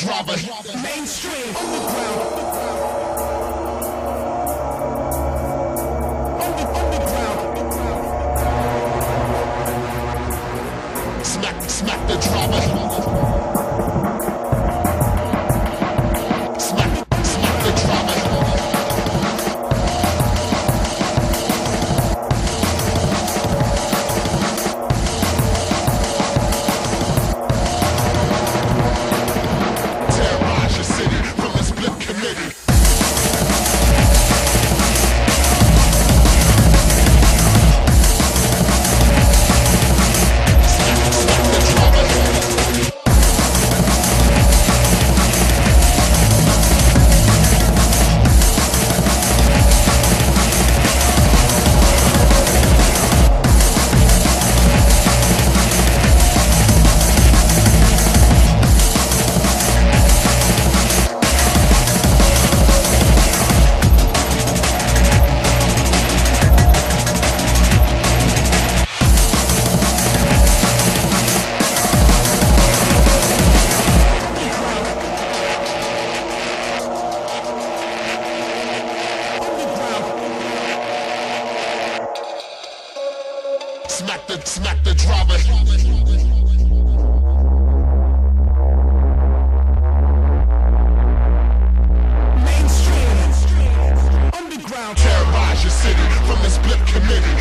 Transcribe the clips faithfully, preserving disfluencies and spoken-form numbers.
driver, mainstream, underground. Smack the drama. Smack, smack the drama. Terrorize your city from the split committee. Smack the, smack the drama. Mainstream, underground. Terrorize your city from the split committee.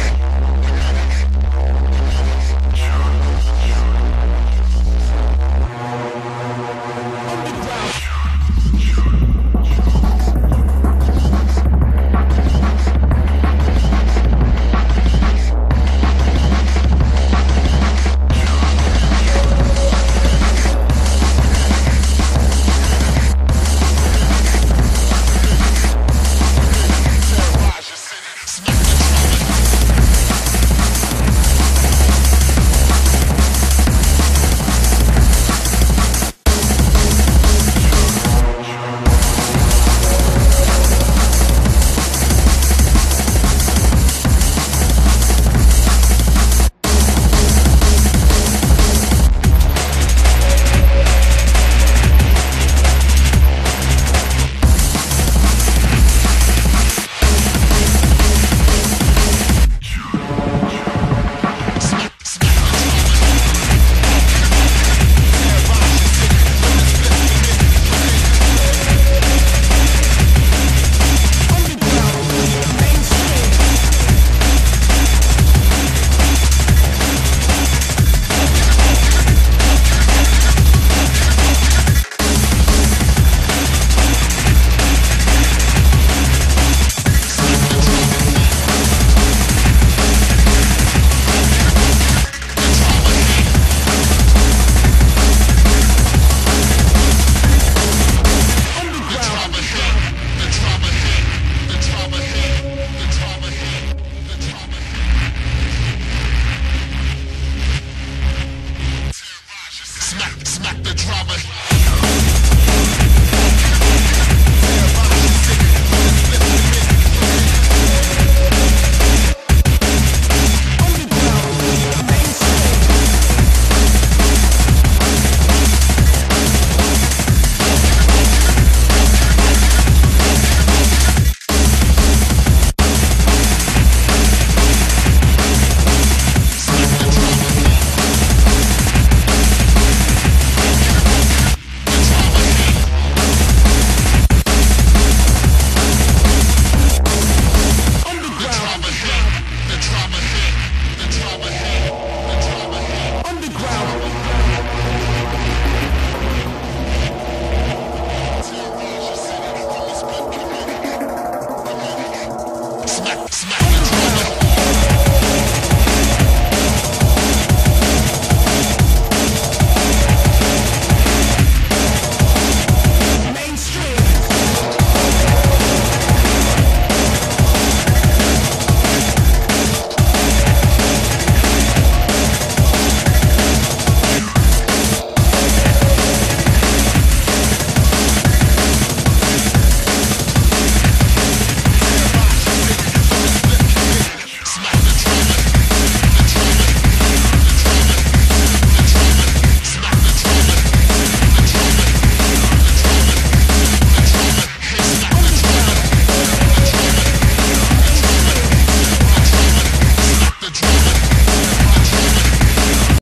Smack, smack.